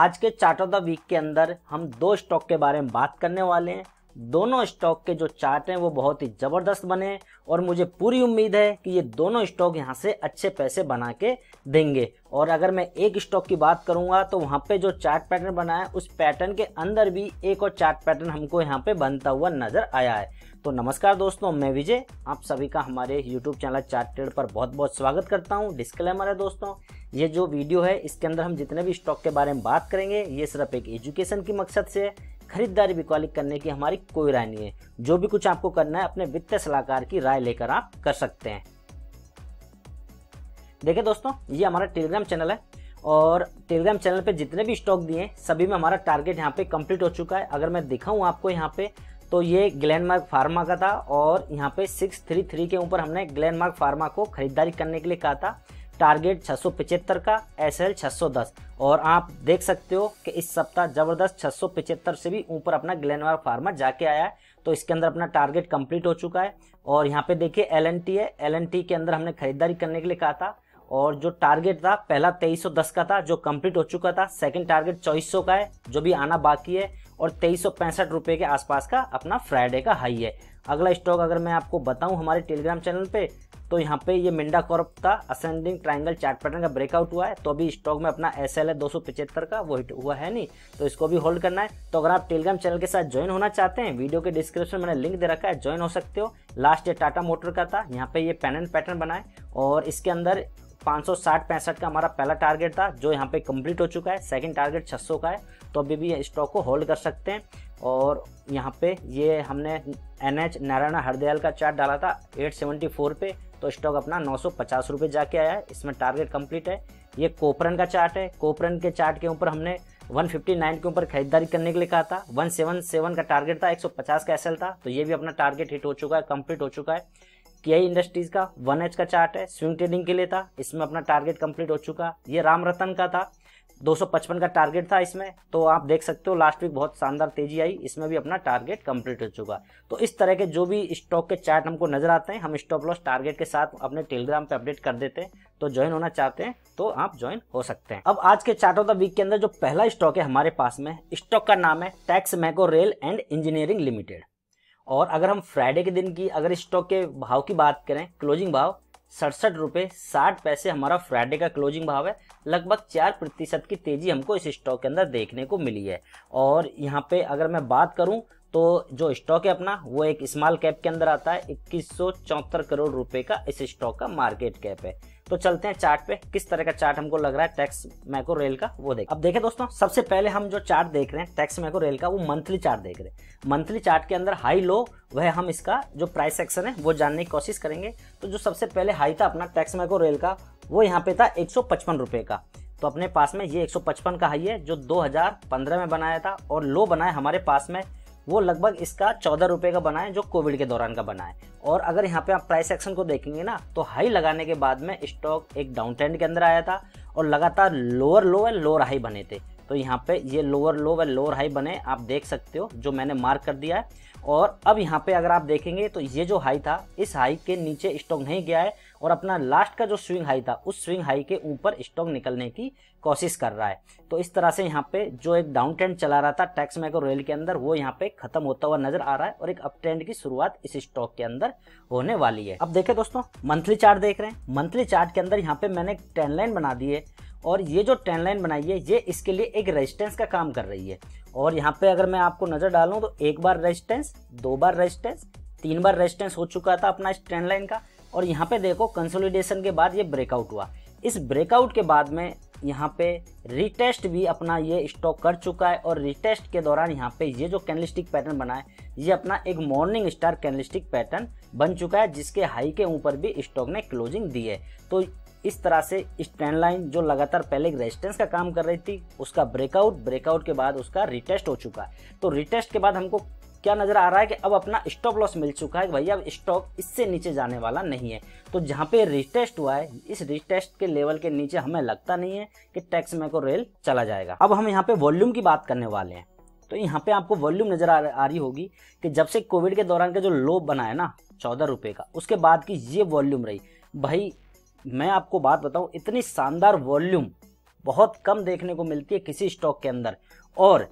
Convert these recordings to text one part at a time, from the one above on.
आज के chart of the week के अंदर हम दो स्टॉक के बारे में बात करने वाले हैं। दोनों स्टॉक के जो चार्ट हैं वो बहुत ही ज़बरदस्त बने हैं और मुझे पूरी उम्मीद है कि ये दोनों स्टॉक यहाँ से अच्छे पैसे बना के देंगे। और अगर मैं एक स्टॉक की बात करूँगा तो वहाँ पे जो चार्ट पैटर्न बना है उस पैटर्न के अंदर भी एक और चार्ट पैटर्न हमको यहाँ पे बनता हुआ नज़र आया है। तो नमस्कार दोस्तों, मैं विजय आप सभी का हमारे YouTube चैनल चार्ट ट्रेड पर बहुत बहुत स्वागत करता हूं। डिस्क्लेमर है दोस्तों, ये जो वीडियो है इसके अंदर हम जितने भी स्टॉक के बारे में बात करेंगे ये सिर्फ एक एजुकेशन की मकसद से है। खरीदारी बिकॉली करने की हमारी कोई राय नहीं है। जो भी कुछ आपको करना है अपने वित्तीय सलाहकार की राय लेकर आप कर सकते हैं। देखिए दोस्तों, ये हमारा टेलीग्राम चैनल है और टेलीग्राम चैनल पे जितने भी स्टॉक दिए सभी में हमारा टारगेट यहाँ पे कंप्लीट हो चुका है। अगर मैं दिखाऊँ आपको यहाँ पे तो ये ग्लेनमार्क फार्मा का था और यहाँ पे 633 के ऊपर हमने ग्लेनमार्क फार्मा को खरीदारी करने के लिए कहा था। टारगेट 675 का, एसएल 610 और आप देख सकते हो कि इस सप्ताह ज़बरदस्त 675 से भी ऊपर अपना ग्लेनमार्क फार्मा जाके आया है। तो इसके अंदर अपना टारगेट कंप्लीट हो चुका है। और यहाँ पे देखिए एलएनटी है, एलएनटी के अंदर हमने खरीदारी करने के लिए कहा था और जो टारगेट था पहला 2310 का था जो कंप्लीट हो चुका था। सेकंड टारगेट 2400 का है जो भी आना बाकी है और 2365 रुपये के आसपास का अपना फ्राइडे का हाई है। अगला स्टॉक अगर मैं आपको बताऊं हमारे टेलीग्राम चैनल पे तो यहाँ पे ये मिंडा कॉर्प था, असेंडिंग ट्रायंगल चार्ट पैटर्न का ब्रेकआउट हुआ है। तो अभी स्टॉक में अपना एसएल है 275 का, वो हिट हुआ है नहीं, तो इसको भी होल्ड करना है। तो अगर आप टेलीग्राम चैनल के साथ ज्वाइन होना चाहते हैं वीडियो के डिस्क्रिप्शन में मैंने लिंक दे रखा है, ज्वाइन हो सकते हो। लास्ट ये टाटा मोटर का था, यहाँ पे ये पैन एंड पैटर्न बनाए और इसके अंदर 560-65 का हमारा पहला टारगेट था जो यहाँ पे कंप्लीट हो चुका है। सेकंड टारगेट 600 का है तो अभी भी स्टॉक को होल्ड कर सकते हैं। और यहाँ पे ये हमने एनएच नारायण हरदयाल का चार्ट डाला था 874 पे, तो स्टॉक अपना 950 रुपये जाके आया है, इसमें टारगेट कंप्लीट है। ये कोपरन का चार्ट है, कोपरन के चार्ट के ऊपर हमने 159 के ऊपर खरीदारी करने के लिए कहा था। 177 का टारगेट था, 150 का एसएल था, तो ये भी अपना टारगेट हिट हो चुका है, कंप्लीट हो चुका है। केआई इंडस्ट्रीज का 1H का चार्ट है, स्विंग ट्रेडिंग के लिए था, इसमें अपना टारगेट कंप्लीट हो चुका। ये राम रतन का था, 255 का टारगेट था इसमें, तो आप देख सकते हो लास्ट वीक बहुत शानदार तेजी आई, इसमें भी अपना टारगेट कंप्लीट हो चुका। तो इस तरह के जो भी स्टॉक के चार्ट हमको नजर आते हैं हम स्टॉप लॉस टारगेट के साथ अपने टेलीग्राम पे अपडेट कर देते हैं। तो ज्वाइन होना चाहते हैं तो आप ज्वाइन हो सकते हैं। अब आज के चार्ट ऑफ द वीक के अंदर जो पहला स्टॉक है हमारे पास में, स्टॉक का नाम है Texmaco rail and engineering limited. और अगर हम फ्राइडे के दिन की अगर स्टॉक के भाव की बात करें, क्लोजिंग भाव 67 रुपये 60 पैसे हमारा फ्राइडे का क्लोजिंग भाव है। लगभग 4% की तेजी हमको इस स्टॉक के अंदर देखने को मिली है। और यहाँ पे अगर मैं बात करूं तो जो स्टॉक है अपना वो एक स्मॉल कैप के अंदर आता है। 2174 करोड़ रुपए का इस स्टॉक का मार्केट कैप है। तो चलते हैं चार्ट पे, किस तरह का चार्ट हमको लग रहा है टैक्समैको रेल का वो देख। अब देखें दोस्तों, सबसे पहले हम जो चार्ट देख रहे हैं टैक्समैको रेल का वो मंथली चार्ट देख रहे हैं। मंथली चार्ट के अंदर हाई लो वह हम इसका जो प्राइस सेक्शन है वो जानने की कोशिश करेंगे। तो जो सबसे पहले हाई था अपना टैक्समैको रेल का वो यहाँ पे था 155 रुपये का। तो अपने पास में ये 155 का हाई है जो 2015 में बनाया था और लो बनाया हमारे पास में वो लगभग इसका 14 रुपये का बना है जो कोविड के दौरान का बना है। और अगर यहाँ पे आप प्राइस एक्शन को देखेंगे ना तो हाई लगाने के बाद में स्टॉक एक डाउन ट्रेंड के अंदर आया था और लगातार lower low and lower high बने थे। तो यहाँ पे ये लोअर लो व लोअर हाई बने आप देख सकते हो जो मैंने मार्क कर दिया है। और अब यहाँ पे अगर आप देखेंगे तो ये जो हाई था इस हाई के नीचे स्टॉक नहीं गया है और अपना लास्ट का जो स्विंग हाई था उस स्विंग हाई के ऊपर स्टॉक निकलने की कोशिश कर रहा है। तो इस तरह से यहाँ पे जो एक डाउन ट्रेंड चला रहा था टैक्समैको रेल के अंदर वो यहाँ पे खत्म होता हुआ नजर आ रहा है और एक अप ट्रेंड की शुरुआत इस स्टॉक के अंदर होने वाली है। अब देखें दोस्तों, मंथली चार्ट देख रहे हैं। मंथली चार्ट के अंदर यहाँ पे मैंने एक ट्रेंड लाइन बना दी है और ये जो ट्रेंड लाइन बनाई है ये इसके लिए एक रेजिस्टेंस का काम कर रही है। और यहाँ पे अगर मैं आपको नजर डालूं तो एक बार रेजिस्टेंस, दो बार रेजिस्टेंस, तीन बार रेजिस्टेंस हो चुका था अपना इस ट्रेंड लाइन का। और यहाँ पे देखो कंसोलिडेशन के बाद ये ब्रेकआउट हुआ। इस ब्रेकआउट के बाद में यहाँ पे रिटेस्ट भी अपना ये स्टॉक कर चुका है और रिटेस्ट के दौरान यहाँ पे ये जो कैंडलस्टिक पैटर्न बना है ये अपना एक मॉर्निंग स्टार कैंडलस्टिक पैटर्न बन चुका है जिसके हाई के ऊपर भी स्टॉक ने क्लोजिंग दी है। तो इस तरह से इस ट्रेंड लाइन जो लगातार पहले रेजिस्टेंस का काम कर रही थी उसका ब्रेकआउट के बाद उसका रिटेस्ट हो चुका है। तो रिटेस्ट के बाद हमको क्या नजर आ रहा है कि अब अपना स्टॉप लॉस मिल चुका है कि भैया अब स्टॉक इससे नीचे जाने वाला नहीं है। तो जहाँ पे रिटेस्ट हुआ है इस रिटेस्ट के लेवल के नीचे हमें लगता नहीं है कि टैक्समैको रेल चला जाएगा। अब हम यहाँ पे वॉल्यूम की बात करने वाले हैं। तो यहाँ पे आपको वॉल्यूम नजर आ रही होगी कि जब से कोविड के दौरान का जो लो बना है ना 14 रुपये का, उसके बाद की ये वॉल्यूम रही। भाई मैं आपको बात बताऊं, इतनी शानदार वॉल्यूम बहुत कम देखने को मिलती है किसी स्टॉक के अंदर, और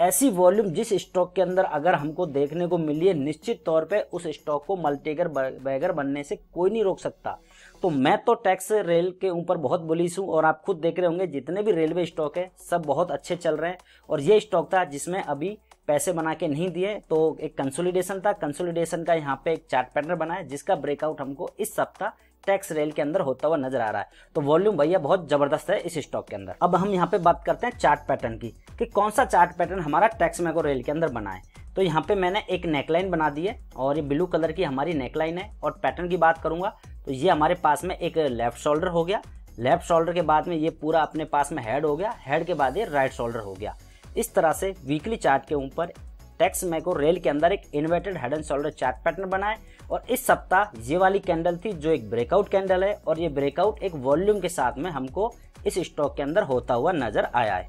ऐसी वॉल्यूम जिस स्टॉक के अंदर अगर हमको देखने को मिली है निश्चित तौर पे उस स्टॉक को मल्टीगर बैगर बनने से कोई नहीं रोक सकता। तो मैं तो टैक्स रेल के ऊपर बहुत बुलिश हूँ, और आप खुद देख रहे होंगे जितने भी रेलवे स्टॉक है सब बहुत अच्छे चल रहे हैं, और ये स्टॉक था जिसमें अभी पैसे बना के नहीं दिए, तो एक कंसोलिडेशन था, कंसोलिडेशन का यहाँ पे एक चार्ट पैटर्न बना है जिसका ब्रेकआउट हमको इस सप्ताह टैक्स रेल के अंदर होता हुआ नजर आ रहा है। तो वॉल्यूम भैया बहुत जबरदस्त है इस स्टॉक के अंदर। अब हम यहाँ पे बात करते हैं चार्ट पैटर्न की कि कौन सा चार्ट पैटर्न हमारा टैक्समैको रेल के अंदर बना है। तो यहाँ पे मैंने एक नेकलाइन बना दी है, और ये ब्लू कलर की हमारी नेकलाइन है, और पैटर्न की बात करूंगा तो ये हमारे पास में एक लेफ्ट शोल्डर हो गया, लेफ्ट शोल्डर के बाद में ये पूरा अपने पास में हेड हो गया, हेड के बाद ये राइट शोल्डर हो गया। इस तरह से वीकली चार्ट के ऊपर टैक्समैको रेल के अंदर एक inverted head and shoulder chart pattern बना है, और इस सप्ताह ये वाली कैंडल थी जो एक ब्रेकआउट कैंडल है, और ये ब्रेकआउट एक वॉल्यूम के साथ में हमको इस स्टॉक के अंदर होता हुआ नजर आया है।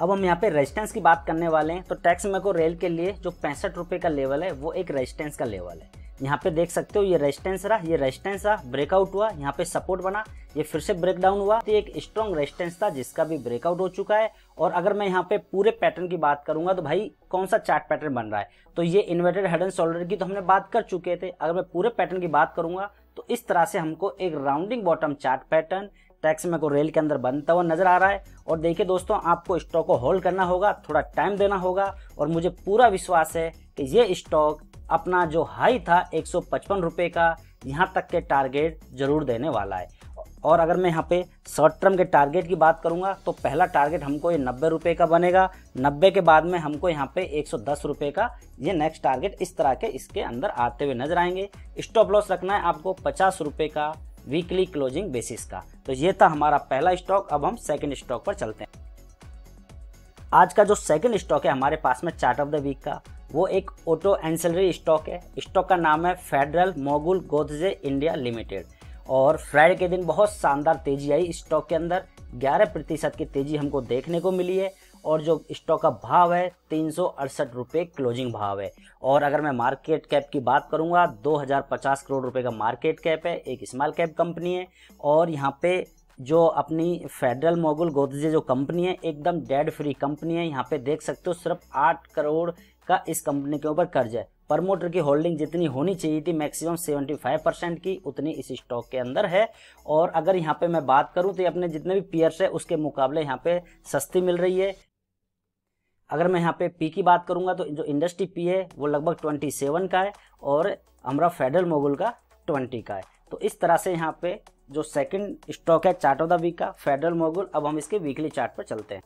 अब हम यहाँ पे रेजिस्टेंस की बात करने वाले हैं। तो टैक्समैको रेल के लिए जो 65 रुपये का लेवल है वो एक रेजिस्टेंस का लेवल है, यहाँ पे देख सकते हो ये रेजिस्टेंस रहा, ये रेजिस्टेंस रहा, ब्रेकआउट हुआ, यहाँ पे सपोर्ट बना, ये फिर से ब्रेकडाउन हुआ, तो एक स्ट्रॉन्ग रेजिस्टेंस था जिसका भी ब्रेकआउट हो चुका है। और अगर मैं यहाँ पे पूरे पैटर्न की बात करूंगा तो भाई कौन सा चार्ट पैटर्न बन रहा है, तो ये इन्वर्टेड हेड एंड शोल्डर की तो हमने बात कर चुके थे। अगर मैं पूरे पैटर्न की बात करूंगा तो इस तरह से हमको एक rounding bottom chart pattern Texmaco rail के अंदर बनता हुआ नजर आ रहा है। और देखिए दोस्तों, आपको स्टॉक को होल्ड करना होगा, थोड़ा टाइम देना होगा, और मुझे पूरा विश्वास है कि ये स्टॉक अपना जो हाई था 155 रुपये का, यहाँ तक के टारगेट जरूर देने वाला है। और अगर मैं यहाँ पे शॉर्ट टर्म के टारगेट की बात करूँगा तो पहला टारगेट हमको ये 90 रुपये का बनेगा, 90 के बाद में हमको यहाँ पे 110 रुपये का ये नेक्स्ट टारगेट इस तरह के इसके अंदर आते हुए नजर आएंगे। स्टॉप लॉस रखना है आपको 50 रुपये का वीकली क्लोजिंग बेसिस का। तो ये था हमारा पहला स्टॉक। अब हम सेकेंड स्टॉक पर चलते हैं। आज का जो सेकेंड स्टॉक है हमारे पास में चार्ट ऑफ द वीक का, वो एक ऑटो एंसिलरी स्टॉक है। स्टॉक का नाम है Federal Mogul Goetze India limited, और फ्राइडे के दिन बहुत शानदार तेजी आई स्टॉक के अंदर, 11% की तेजी हमको देखने को मिली है, और जो स्टॉक का भाव है 368 रुपये क्लोजिंग भाव है। और अगर मैं मार्केट कैप की बात करूंगा 2050 करोड़ रुपए का मार्केट कैप है, एक स्मॉल कैप कंपनी है, और यहाँ पे जो अपनी फेडरल मोगुल गोत्जे जो कंपनी है एकदम डेड फ्री कंपनी है। यहाँ पे देख सकते हो सिर्फ 8 करोड़ का इस कंपनी के ऊपर कर्ज है। प्रमोटर की होल्डिंग जितनी होनी चाहिए थी मैक्सिमम 75% की, उतनी इस स्टॉक के अंदर है। और अगर यहाँ पे मैं बात करूँ तो ये अपने जितने भी पीयर्स है उसके मुकाबले यहाँ पे सस्ती मिल रही है। अगर मैं यहाँ पे पी की बात करूँगा तो जो इंडस्ट्री पी है वो लगभग 27 का है, और हमारा फेडरल मोगुल का 20 का है। तो इस तरह से यहाँ पे जो सेकंड स्टॉक है चार्ट ऑफ द वीक का फेडरल मोगुल। अब हम इसके वीकली चार्ट पर चलते हैं।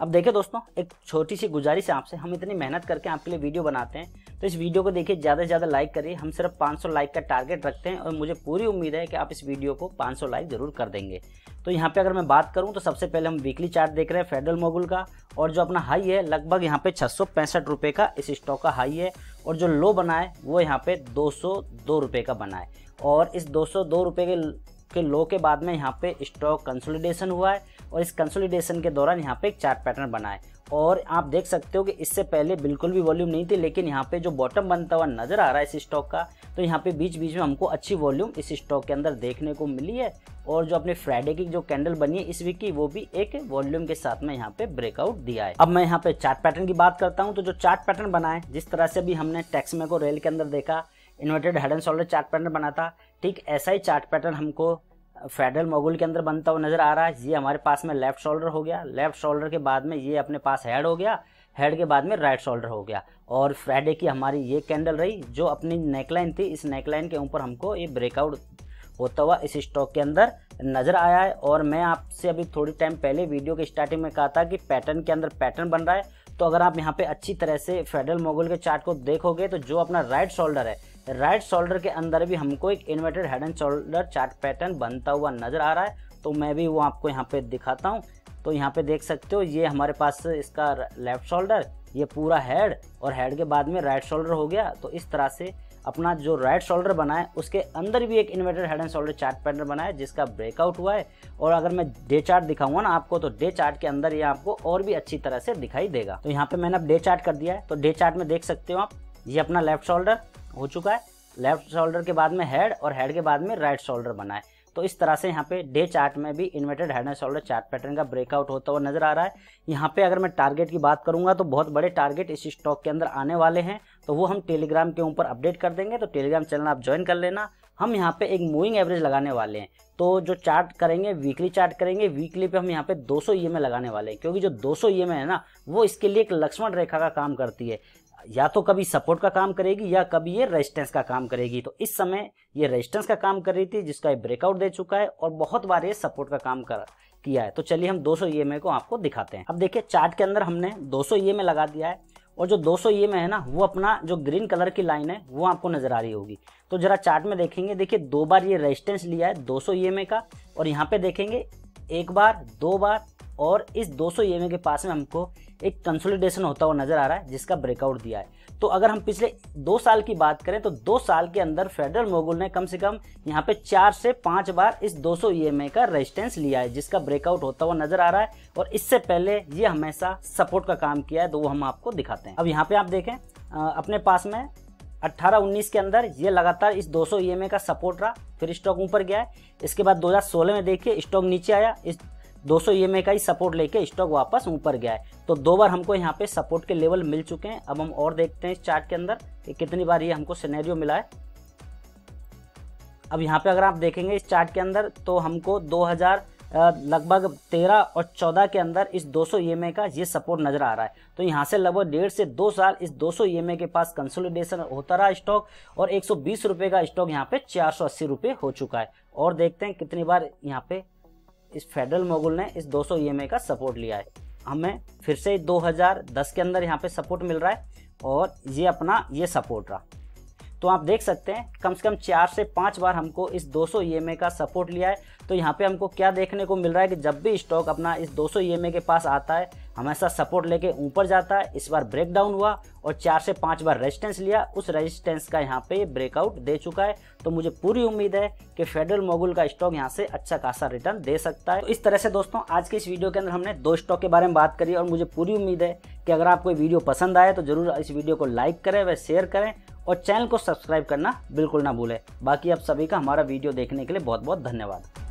अब देखिए दोस्तों, एक छोटी सी गुजारिश है आपसे, हम इतनी मेहनत करके आपके लिए वीडियो बनाते हैं, तो इस वीडियो को देखिए, ज़्यादा से ज़्यादा लाइक करिए। हम सिर्फ 500 लाइक का टारगेट रखते हैं, और मुझे पूरी उम्मीद है कि आप इस वीडियो को 500 लाइक जरूर कर देंगे। तो यहाँ पे अगर मैं बात करूँ तो सबसे पहले हम वीकली चार्ट देख रहे हैं फेडरल मोगुल का, और जो अपना हाई है लगभग यहाँ पे 665 रुपये का इस स्टॉक का हाई है, और जो लो बना है वो यहाँ पे 202 रुपये का बना है। और इस 202 रुपये के लो के बाद में यहाँ पे स्टॉक कंसोलिडेशन हुआ है, और इस कंसोलिडेशन के दौरान यहाँ पे एक चार्ट पैटर्न बना है। और आप देख सकते हो कि इससे पहले बिल्कुल भी वॉल्यूम नहीं थी, लेकिन यहाँ पे जो बॉटम बनता हुआ नजर आ रहा है इस स्टॉक का, तो यहाँ पे बीच बीच में हमको अच्छी वॉल्यूम इस स्टॉक के अंदर देखने को मिली है। और जो अपने फ्राइडे की जो कैंडल बनी है इस वीक की, वो भी एक वॉल्यूम के साथ में यहाँ पे ब्रेकआउट दिया है। अब मैं यहाँ पे चार्ट पैटर्न की बात करता हूँ, तो जो चार्ट पैटर्न बना है जिस तरह से भी हमने टैक्समैको रेल के अंदर देखा inverted head and shoulder chart pattern बना था, ठीक ऐसा ही चार्ट पैटर्न हमको फेडरल मोगुल के अंदर बनता हुआ नजर आ रहा है। ये हमारे पास में लेफ्ट शोल्डर हो गया, लेफ्ट शोल्डर के बाद में ये अपने पास हेड हो गया, हेड के बाद में राइट शोल्डर हो गया। और फ्राइडे की हमारी ये कैंडल रही जो अपनी नेकलाइन थी, इस नेकलाइन के ऊपर हमको ये ब्रेकआउट होता हुआ इस स्टॉक के अंदर नजर आया है। और मैं आपसे अभी थोड़ी टाइम पहले वीडियो के स्टार्टिंग में कहा था कि पैटर्न के अंदर पैटर्न बन रहा है, तो अगर आप यहाँ पे अच्छी तरह से फेडरल मोगुल के चार्ट को देखोगे तो जो अपना राइट शोल्डर है, राइट शोल्डर के अंदर भी हमको एक inverted head and shoulder chart pattern बनता हुआ नजर आ रहा है। तो मैं भी वो आपको यहाँ पे दिखाता हूँ। तो यहाँ पे देख सकते हो ये हमारे पास इसका लेफ्ट शोल्डर, ये पूरा हेड, और हेड के बाद में राइट शोल्डर हो गया। तो इस तरह से अपना जो राइट शोल्डर बना है उसके अंदर भी एक inverted head and shoulder chart pattern बना है जिसका ब्रेकआउट हुआ है। और अगर मैं डे चार्ट दिखाऊंगा ना आपको, तो डे चार्ट के अंदर ये आपको और भी अच्छी तरह से दिखाई देगा। तो यहाँ पे मैंने अब डे चार्ट कर दिया है, तो डे चार्ट में देख सकते हो आप, ये अपना लेफ्ट शोल्डर हो चुका है, लेफ्ट शोल्डर के बाद में हेड, और हेड के बाद में राइट शोल्डर बना है। तो इस तरह से यहाँ पे डे चार्ट में भी inverted head and shoulder chart pattern का ब्रेकआउट होता हुआ नजर आ रहा है। यहाँ पे अगर मैं टारगेट की बात करूंगा तो बहुत बड़े टारगेट इस स्टॉक के अंदर आने वाले हैं, तो वो हम टेलीग्राम के ऊपर अपडेट कर देंगे, तो टेलीग्राम चैनल आप ज्वाइन कर लेना। हम यहाँ पे एक मूविंग एवरेज लगाने वाले हैं, तो जो चार्ट करेंगे वीकली चार्ट करेंगे, वीकली पे हम यहाँ पे 200 ईएमए लगाने वाले हैं, क्योंकि जो 200 ईएमए है ना वो इसके लिए एक लक्ष्मण रेखा का काम करती है, या तो कभी सपोर्ट का काम करेगी या कभी ये रेजिस्टेंस का काम करेगी। तो इस समय ये रेजिस्टेंस का काम कर रही थी जिसका ये ब्रेकआउट दे चुका है, और बहुत बार ये सपोर्ट का काम कर किया है। तो चलिए हम 200 ईएमए को आपको दिखाते हैं। अब देखिए चार्ट के अंदर हमने 200 ईएमए लगा दिया है, और जो 200 ईएमए है ना वो अपना जो ग्रीन कलर की लाइन है वो आपको नजर आ रही होगी। तो जरा चार्ट में देखेंगे, देखिए दो बार ये रेजिस्टेंस लिया है 200 ईएमए का, और यहाँ पे देखेंगे एक बार, दो बार, और इस 200 ईएमए के पास में हमको एक कंसोलिडेशन होता हुआ नजर आ रहा है जिसका ब्रेकआउट दिया है। तो अगर हम पिछले 2 साल की बात करें तो 2 साल के अंदर फेडरल मोगुल ने कम से कम यहाँ पे 4 से 5 बार इस 200 ईएमए का रेजिस्टेंस लिया है जिसका ब्रेकआउट होता हुआ नजर आ रहा है, और इससे पहले ये हमेशा सपोर्ट का काम किया है, तो वो हम आपको दिखाते हैं। अब यहाँ पे आप देखें अपने पास में 18-19 के अंदर ये लगातार इस 200 ईएमए का सपोर्ट रहा, फिर स्टॉक ऊपर गया है। इसके बाद 2016 में देखिए स्टॉक नीचे आया, इस 200 ईएमए का ही सपोर्ट लेके स्टॉक वापस ऊपर गया है। तो दो बार हमको यहाँ पे सपोर्ट के लेवल मिल चुके हैं। अब हम और देखते हैं इस चार्ट के अंदर कि कितनी बार ये हमको सिनेरियो मिला है। अब यहाँ पे अगर आप देखेंगे इस चार्ट के अंदर तो हमको 2013 और 14 के अंदर इस 200 ईएमए का ये सपोर्ट नजर आ रहा है। तो यहाँ से लगभग 1.5 से 2 साल इस 200 ईएमए के पास कंसोलिडेशन होता रहा स्टॉक, और 120 रुपये का स्टॉक यहाँ पे 480 रुपये हो चुका है। और देखते हैं कितनी बार यहाँ पे इस फेडरल मोगुल ने इस 200 ईएमए का सपोर्ट लिया है। हमें फिर से 2010 के अंदर यहाँ पे सपोर्ट मिल रहा है, और ये अपना ये सपोर्ट रहा। तो आप देख सकते हैं कम से कम 4 से 5 बार हमको इस 200 ईएमए का सपोर्ट लिया है। तो यहाँ पे हमको क्या देखने को मिल रहा है कि जब भी स्टॉक अपना इस 200 ईएमए के पास आता है हमेशा सपोर्ट लेके ऊपर जाता है। इस बार ब्रेकडाउन हुआ और 4 से 5 बार रेजिस्टेंस लिया, उस रेजिस्टेंस का यहाँ पे ब्रेकआउट दे चुका है। तो मुझे पूरी उम्मीद है कि फेडरल मोगुल का स्टॉक यहाँ से अच्छा खासा रिटर्न दे सकता है। तो इस तरह से दोस्तों आज के इस वीडियो के अंदर हमने 2 स्टॉक के बारे में बात करी, और मुझे पूरी उम्मीद है कि अगर आपको वीडियो पसंद आए तो जरूर इस वीडियो को लाइक करें, वह शेयर करें, और चैनल को सब्सक्राइब करना बिल्कुल ना भूलें। बाकी आप सभी का हमारा वीडियो देखने के लिए बहुत बहुत धन्यवाद।